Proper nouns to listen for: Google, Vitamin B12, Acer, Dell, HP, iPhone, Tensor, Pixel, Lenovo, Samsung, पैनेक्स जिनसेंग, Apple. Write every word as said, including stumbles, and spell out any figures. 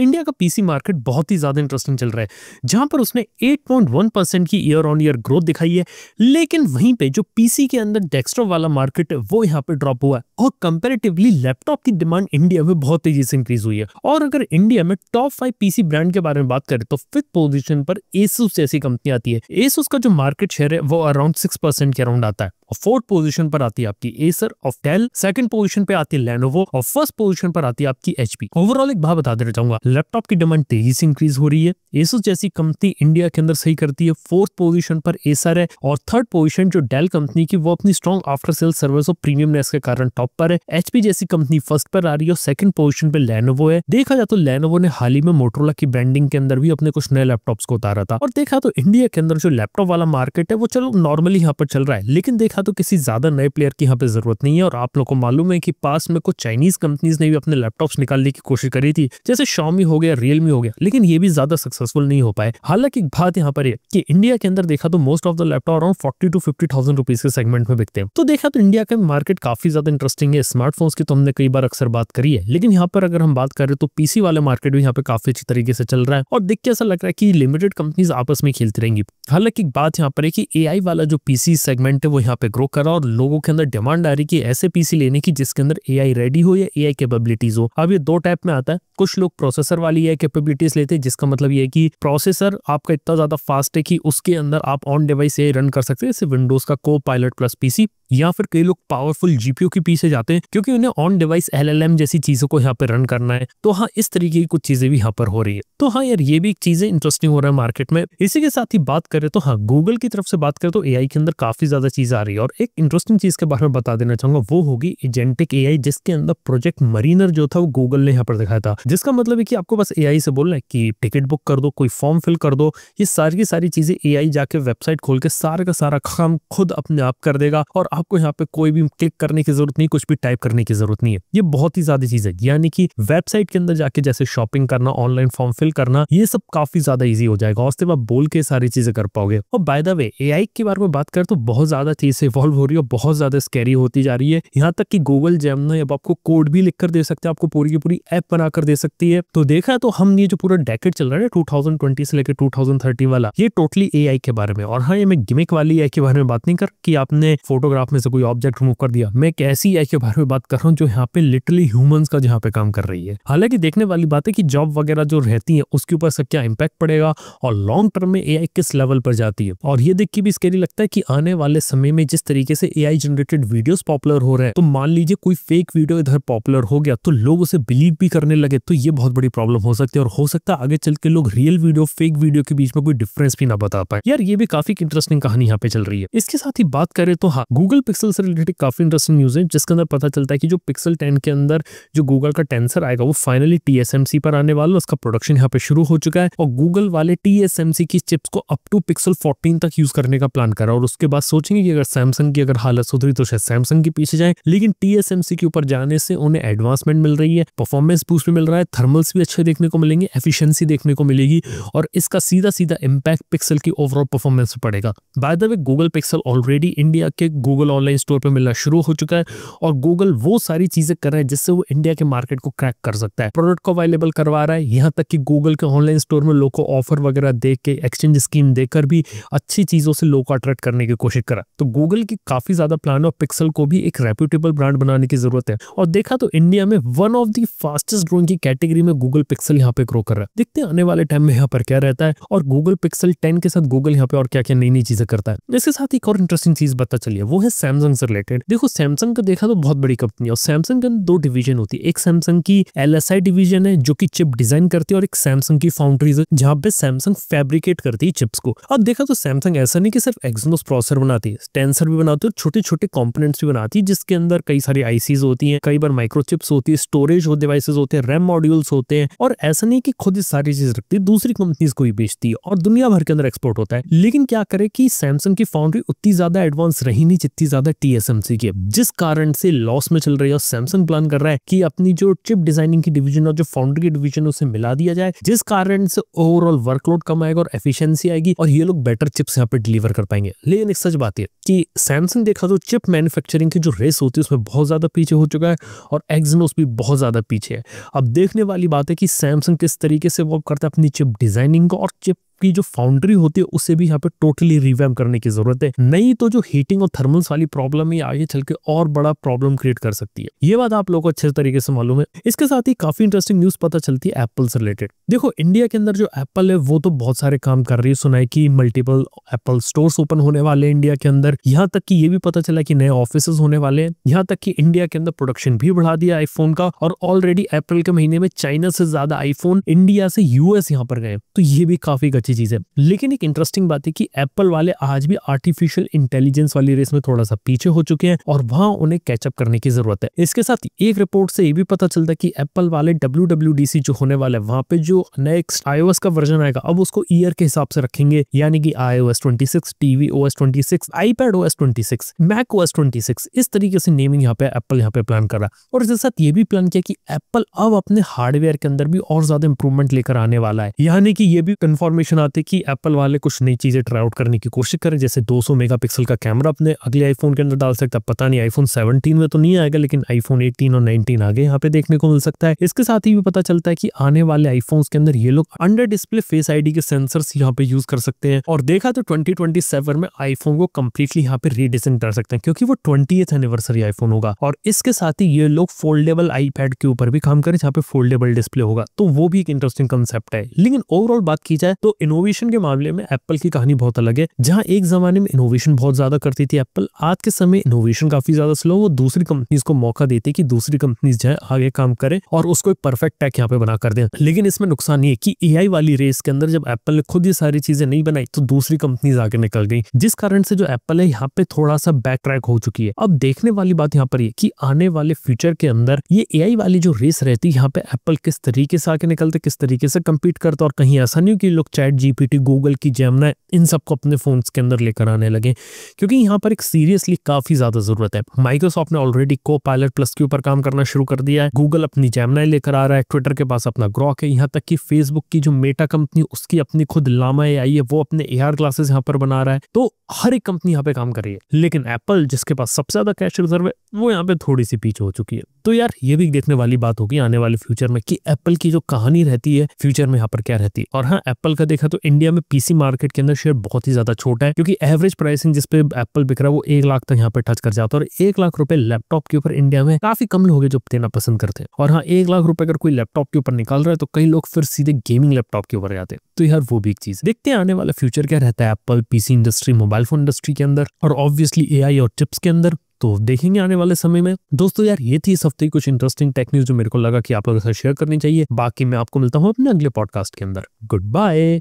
India का PC market बहुत ही ज्यादा इंटरेस्टिंग चल रहा है, जहां पर उसने आठ पॉइंट एक परसेंट की ईयर ऑन ईयर ग्रोथ दिखाई है, लेकिन वहीं पे जो पीसी के अंदर डेस्कटॉप वाला मार्केट है वो यहाँ पे ड्रॉप हुआ है और कंपेरेटिवली लैपटॉप की डिमांड इंडिया में बहुत तेजी से इंक्रीज हुई है। और अगर इंडिया में टॉप फाइव पीसी ब्रांड के बारे में बात करें तो फिफ्थ पोजीशन पर एसुस जैसी कंपनी आती है। एसुस का जो मार्केट शेयर है वो अराउंड सिक्स परसेंट के अराउंड आता है। और फोर्थ पोजीशन पर आती है आपकी एसर और डेल, सेकंड पोजीशन पे आती है लेनोवो और फर्स्ट पोजीशन पर आती है आपकी एचपी। ओवरऑल एक भाव बता देना चाहूंगा, लैपटॉप की डिमांड तेजी से इंक्रीज हो रही है, एसुस जैसी कंपनी इंडिया के अंदर सही करती है, फोर्थ पोजीशन पर एसर है और थर्ड पोजीशन जो डेल कंपनी की वो अपनी स्ट्रॉन्ग आफ्टर सेल सर्विस और प्रीमियमनेस के कारण टॉप पर है, एचपी जैसी कंपनी फर्स्ट पर आ रही है और सेकंड पोजीशन पर लेनोवो है। देखा जाए तो लेनोवो ने हाल ही में मोटरोला की ब्रांडिंग के अंदर भी अपने कुछ नए लैपटॉप्स को उतारा था और देखा तो इंडिया के अंदर जो लैपटॉप वाला मार्केट है वो चलो नॉर्मली यहाँ पर चल रहा है, लेकिन देखा तो किसी ज्यादा नए प्लेयर की यहाँ पे जरूरत नहीं है। और आप लोगों को मालूम है कि पास में कुछ चाइनीज कंपनीज ने भी अपने लैपटॉप्स निकालने की कोशिश करी थी, जैसे शाओमी हो गया, रियलमी हो गया, लेकिन ये भी ज्यादा सक्सेसफुल नहीं हो पाए। हालांकि बात यहाँ पर है कि इंडिया के अंदर देखा तो most of the laptop around forty to fifty thousand rupees के सेगमेंट में बिकते हैं। तो देखा तो इंडिया का मार्केट काफी ज्यादा इंटरेस्टिंग है। स्मार्टफोन्स की तो हमने कई बार अक्सर बात करी है, लेकिन यहाँ पर अगर हम बात करें तो पीसी वाले मार्केट भी यहाँ पे काफी अच्छी तरीके से चल रहा है और देख के ऐसा लग रहा है कि लिमिटेड कंपनीज आपस में खेलती रहेंगी। हालांकि बात यहाँ पर है कि एआई वाला जो पीसी सेगमेंट है वो यहाँ पे ग्रो कर रहा और लोगों के अंदर डिमांड आ रही कि ऐसे पीसी लेने की जिसके अंदर एआई रेडी हो या एआई कैपेबिलिटीज हो। अब ये दो टाइप में आता है, कुछ लोग प्रोसेसर वाली एआई कैपेबिलिटीज लेते हैं, जिसका मतलब ये है कि प्रोसेसर आपका इतना ज्यादा फास्ट है कि उसके अंदर आप ऑन डिवाइस एआई रन कर सकते हैं, जैसे विंडोज का कोपायलट प्लस पीसी। या फिर कई लोग पावरफुल जीपीयू के पीछे जाते हैं क्योंकि उन्हें ऑन डिवाइस एलएलएम जैसी चीजों को यहाँ पे रन करना है। तो हाँ, इस तरीके की कुछ चीजें भी यहाँ पर हो रही है। तो हाँ यार, ये भी चीजें इंटरेस्टिंग हो रहा है मार्केट में। इसी के साथ ही बात करें तो हाँ, गूगल की तरफ से बात करें तो एआई के अंदर काफी ज्यादा चीज आ रही है और एक इंटरेस्टिंग चीज के बारे में बता देना चाहूंगा, वो होगी एजेंटिक एआई, जिसके अंदर प्रोजेक्ट मरीनर जो था वो गूगल ने यहाँ पर दिखाया था। जिसका मतलब है कि आपको बस एआई से बोलना है कि टिकट बुक कर दो, कोई फॉर्म फिल कर दो, ये सारी की सारी चीजें एआई जाके वेबसाइट खोल के सारा का सारा काम खुद अपने आप कर देगा और आपको यहाँ पे कोई भी क्लिक करने की जरूरत नहीं, कुछ भी टाइप करने की जरूरत नहीं है। ये बहुत ही ज्यादा चीज है, यानी कि वेबसाइट के अंदर जाके जैसे शॉपिंग करना, ऑनलाइन फॉर्म फिल करना, ये सब काफी ज्यादा इजी हो जाएगा और उसके बाद बोल के सारी चीजें कर पाओगे। और बाय द वे, एआई के बारे में बात करें तो बहुत ज्यादा चीज से इवॉल्व हो रही है, बहुत ज्यादा स्कैरी होती जा रही है। यहाँ तक कि गूगल जेमिनाई अब आपको कोड भी लिख कर दे सकते हैं, आपको पूरी की पूरी ऐप बनाकर दे सकती है। तो देखा तो हम ये जो पूरा डेकेड चल रहा है टू थाउजेंड ट्वेंटी से लेकर टू थाउजेंड थर्टी वाला, ये टोटली एआई के बारे में। और हाँ, ये मैं गिमिक वाली एआई के बारे में बात नहीं कर कि आपने फोटोग्राफ आप में से कोई ऑब्जेक्ट रिमूव कर दिया, मैं एक ऐसी एआई के बारे में बात कर रहा हूँ जो यहाँ पे लिटरली ह्यूमंस का जहाँ पे काम कर रही है। हालांकि देखने वाली बात है कि जॉब वगैरह जो रहती है उसके ऊपर सब क्या इम्पैक्ट पड़ेगा और लॉन्ग टर्म में एआई किस लेवल पर जाती है। और ये देख के भी स्कैरी लगता है कि आने वाले समय में जिस तरीके से एआई जनरेटेड वीडियोस पॉपुलर हो रहे हैं, तो मान लीजिए कोई फेक वीडियो इधर पॉपुलर हो गया तो लोग उसे बिलीव भी करने लगे, तो ये बहुत बड़ी प्रॉब्लम हो सकती है और हो सकता है आगे चल के लोग रियल वीडियो फेक वीडियो के बीच में कोई डिफरेंस भी ना बता पाए। यार, ये भी काफी इंटरेस्टिंग कहानी यहाँ पे चल रही है। इसके साथ ही बात करें तो हाँ, गूगल पिक्सल से रिलेटेड काफी इंटरेस्टिंग न्यूज है, जिसके अंदर पता चलता है कि जो पिक्सल टेन के अंदर जो गूगल का टेंसर आएगा वो फाइनली टीएसएमसी पर आने वाला है, उसका प्रोडक्शन यहाँ पे शुरू हो चुका है और गूगल वाले टीएसएमसी की चिप्स को अप टू पिक्सल चौदह तक यूज करने का प्लान कर रहा है। और उसके बाद सोचेंगे कि अगर सैमसंग की अगर हालत सुधरी तो शायद सैमसंग के पीछे जाए, लेकिन टीएसएमसी के ऊपर जाने से उन्हें एडवांसमेंट मिल रही है, परफॉर्मेंस बूस्ट भी मिल रहा है, थर्मल्स भी अच्छे देखने को मिलेंगे, एफिशिएंसी देखने को मिलेगी और इसका सीधा सीधा इंपैक्ट पिक्सल की ओवरऑल परफॉर्मेंस पर पड़ेगा। By the way, Google Pixel already India के गूगल ऑनलाइन स्टोर पर मिलना शुरू हो चुका है और गूगल वो सारी चीजें कर रहा है जिससे वो इंडिया के मार्केट को क्रैक कर सकता है, प्रोडक्ट को अवेलेबल करवा रहा है। यहाँ तक कि गूगल के ऑनलाइन स्टोर में लोगों को ऑफर वगैरह दे के, एक्सचेंज स्कीम देकर भी अच्छी चीजों से लोगों को अट्रैक्ट करने की कोशिश करा। तो गूगल की काफी ज्यादा प्लान है और पिक्सल को भी एक रेप्यूटेबल ब्रांड बनाने की जरूरत है। और देखा तो इंडिया में one of the fastest growing की कैटेगरी में गूगल पिक्सल यहाँ पे ग्रो कर रहा है। देखते हैं आने वाले टाइम में यहाँ पर क्या रहता है और गूगल पिक्सल टेन के साथ गूगल यहाँ पे और क्या क्या नई नई चीजें करता है। इसके साथ एक और इंटरेस्टिंग चीज पता चलिए, वो है सैमसंग से रिलेटेड। देखो, सैमसंग का देखा तो बहुत बड़ी कंपनी है और सैमसंग के अंदर दो डिवीजन होती है, एक सैमसंग की एलएसआई डिवीजन है जो कि चिप डिजाइन करती है और एक सैमसंग की फाउंड्रीज है जहां पे सैमसंग फैब्रिकेट करती है चिप्स को। अब देखा तो सैमसंग ऐसा नहीं कि सिर्फ एक्सनोस प्रोसेसर बनाती है, टेंसर भी बनाती है, छोटे छोटे कॉम्पोनेट्स भी बनाती है जिसके अंदर कई सारी आईसीज होती है, कई बार माइक्रोचिप्स होती है, स्टोरेज हो डिवाइसेज होते हैं, रैम मॉड्यूल्स होते हैं और ऐसा नहीं कि खुद सारी चीज रखती है, दूसरी कंपनीज को ही बेचती है और दुनिया भर के अंदर एक्सपोर्ट होता है। लेकिन क्या करे कि सैमसंग की फाउंड्री उतनी ज्यादा एडवांस रही नहीं जितनी ज्यादा टीएसएमसी की, जिस कारण से लॉस में चल रही है। और सैमसंग प्लान कर रहा है कि अपनी जो चिप डिजाइनिंग की डिवीजन और जो फाउंड्री की डिवीजन उसे मिला दिया जाए, जिस कारण से ओवरऑल वर्कलोड कम आएगा और एफिशिएंसी आएगी और ये लोग बेटर चिप्स यहाँ पे डिलीवर कर पाएंगे। लेकिन एक सच बात है कि सैमसंग देखा तो चिप मैन्युफैक्चरिंग की जो रेस होती है उसमें बहुत ज़्यादा पीछे हो चुका है और एक्सिनोस भी बहुत ज़्यादा पीछे है। अब देखने वाली बात है कि सैमसंग किस तरीके से वो करता है अपनी चिप डिज़ाइनिंग को, और चिप की जो फाउंड्री होती है उसे भी यहाँ पे टोटली रिवैम्प करने की जरूरत है, नहीं तो जो हीटिंग और थर्मल्स वाली प्रॉब्लम है आगे चल के और बड़ा प्रॉब्लम क्रिएट कर सकती है। ये बात आप लोगों को अच्छे तरीके से मालूम है। इसके साथ ही काफी इंटरेस्टिंग न्यूज पता चलती है एप्पल से रिलेटेड। देखो इंडिया के अंदर जो एप्पल है वो तो बहुत सारे काम कर रही है, सुना है कि मल्टीपल एप्पल स्टोर्स ओपन होने वाले हैं इंडिया के अंदर, यहाँ तक कि ये भी पता चला कि नए ऑफिसेज होने वाले हैं, यहाँ तक कि इंडिया के अंदर प्रोडक्शन भी बढ़ा दिया आईफोन का, और ऑलरेडी अप्रैल के महीने में चाइना से ज्यादा आईफोन इंडिया से यूएस यहाँ पर गए, तो ये भी काफी चीज है। लेकिन एक इंटरेस्टिंग बात है कि एप्पल वाले आज भी आर्टिफिशियल इंटेलिजेंस वाली रेस में थोड़ा सा पीछे हो चुके हैं और वहां उन्हें कैचअप करने की जरूरत है। इसके साथ एक रिपोर्ट से ये भी पता चलता है कि एप्पल वाले डब्ल्यू डब्ल्यू डी सी जो होने वाला है वहां पे जो नेक्स्ट iOS का वर्जन आएगा अब उसको ईयर के हिसाब से रखेंगे, यानी कि आई ओ एस छब्बीस, टी वी ओ एस छब्बीस, आई पैड ओ एस छब्बीस, मैक ओ एस छब्बीस, इस तरीके से नेमिंग यहाँ पे एप्पल यहाँ पे प्लान कर रहा है। और इसके साथ ये भी प्लान किया कि एप्पल अब अपने हार्डवेयर के अंदर भी और ज्यादा इंप्रूवमेंट लेकर आने वाला है, यानी कि ये भी कंफर्मेशन आते कि एप्पल वाले कुछ नई चीजें ट्राई आउट करने की कोशिश करें, जैसे दो सौ मेगापिक्सल का कैमरा अपने अगले आईफोन के अंदर डाल सकता है। पता नहीं आईफोन सत्रह में तो नहीं आएगा, लेकिन आईफोन अठारह और उन्नीस आगे यहाँ पे देखने को मिल सकता है। इसके साथ ही भी पता चलता है कि आने वाले आईफोन्स के अंदर ये लोग अंडर डिस्प्ले फेस आईडी के सेंसर्स यहाँ पे यूज कर सकते हैं, और देखा तो ट्वेंटी ट्वेंटी सेवन में आईफोन को कंप्लीटली यहाँ पे रीडिजाइन कर सकते हैं क्योंकि वो ट्वेंटिएथ एनिवर्सरी आईफोन होगा। और इसके साथ ही ये लोग फोल्डेबल आईपैड के ऊपर भी काम करें जहाँ पे फोल्डेबल डिस्प्ले होगा, तो वो भी एक इंटरेस्टिंग कंसेप्ट है। लेकिन ओवरऑल बात की जाए तो इनोवेशन के मामले में एप्पल की कहानी बहुत अलग है। जहां एक जमाने में इनोवेशन बहुत ज्यादा करती थी एप्पल, आज के समय इनोवेशन काफी ज्यादा स्लो, वो दूसरी कंपनीज को मौका देती है कि दूसरी कंपनीज जो है आगे काम करें और उसको एक परफेक्ट टेक यहाँ पे बना कर दें। लेकिन इसमें नुकसान ये है कि एआई वाली रेस के अंदर जब एप्पल ने खुद ये सारी चीजें नहीं बनाई तो दूसरी कंपनीज आगे निकल गई, जिस कारण से जो एप्पल है यहाँ पे थोड़ा सा बैक ट्रैक हो चुकी है। अब देखने वाली बात यहाँ पर कि आने वाले फ्यूचर के अंदर ये एआई वाली जो रेस रहती है यहाँ पे एप्पल किस तरीके से आगे निकलते, किस तरीके से कम्पीट करता, और कहीं ऐसा नहीं कि लोग चैट जीपीटी, गूगल की जेमिनाई, इन सबको अपने फोन्स के अंदर लेकर आने लगे, क्योंकि यहाँ पर एक सीरियसली काफी ज्यादा जरूरत है। माइक्रोसॉफ्ट ने ऑलरेडी कोपायलट प्लस के ऊपर काम करना शुरू कर दिया है, गूगल अपनी जेमिनाई लेकर आ रहा है, ट्विटर के पास अपना ग्रॉक है, यहाँ तक कि फेसबुक की जो मेटा कंपनी उसकी अपनी खुद लामा आई है, वो अपने एआर ग्लासेस यहाँ पर बना रहा है। तो हर एक कंपनी यहाँ पे काम कर रही है, लेकिन एप्पल जिसके पास सबसे ज्यादा कैश रिजर्व है वो यहाँ पे थोड़ी सी पीछे हो चुकी है। तो यार ये भी देखने वाली बात होगी आने वाले फ्यूचर में कि एप्पल की जो कहानी रहती है फ्यूचर में यहाँ पर क्या रहती है। और हाँ, एप्पल का देखा तो इंडिया में पीसी मार्केट के अंदर शेयर बहुत ही ज्यादा छोटा है, क्योंकि एवरेज प्राइसिंग जिसपे एप्पल बिक रहा है वो एक लाख तक यहाँ पे टच कर जाता है, और एक लाख रुपए लैपटॉप के ऊपर इंडिया में काफी कम लोग जो देना पसंद करते हैं। और हाँ, एक लाख रुपए अगर कोई लैपटॉप के ऊपर निकाल रहा है तो कई लोग फिर सीधे गेमिंग लैपटॉप के ऊपर जाते हैं। तो यार वो भी एक चीज, देखते हैं आने वाला फ्यूचर क्या रहता है Apple PC industry, mobile phone industry के अंदर, और ऑब्वियसली एआई और चिप्स के अंदर, तो देखेंगे आने वाले समय में। दोस्तों यार ये थी इस हफ्ते की कुछ इंटरेस्टिंग टेक न्यूज जो मेरे को लगा कि आप लोगों के साथ शेयर करनी चाहिए। बाकी मैं आपको मिलता हूँ अपने अगले पॉडकास्ट के अंदर। Good bye.